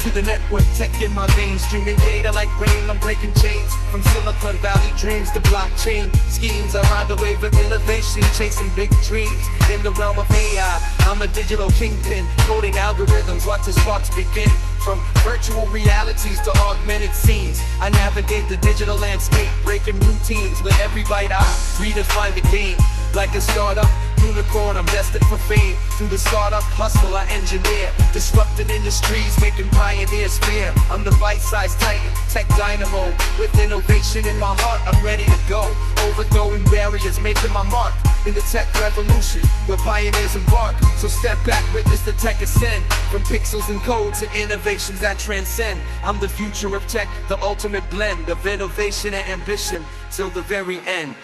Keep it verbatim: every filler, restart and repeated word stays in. to the network, tech in my veins, streaming data like rain. I'm breaking chains from Silicon Valley dreams to blockchain schemes. I ride the wave of innovation, chasing big dreams in the realm of A I. I'm a digital kingpin, coding algorithms, watch the sparks begin. From virtual realities to augmented scenes, I navigate the digital landscape, breaking routines. With every bite I redefine the game. Like a startup unicorn, I'm destined for fame. Through the startup hustle I engineer, disrupting industries, making pioneers fear. I'm the bite-sized titan, tech dynamo. With innovation in my heart, I'm ready to go. Overthrowing barriers, making my mark in the tech revolution, where pioneers embark. So step back, witness the tech ascend. From pixels and code to innovations that transcend. I'm the future of tech, the ultimate blend of innovation and ambition till the very end.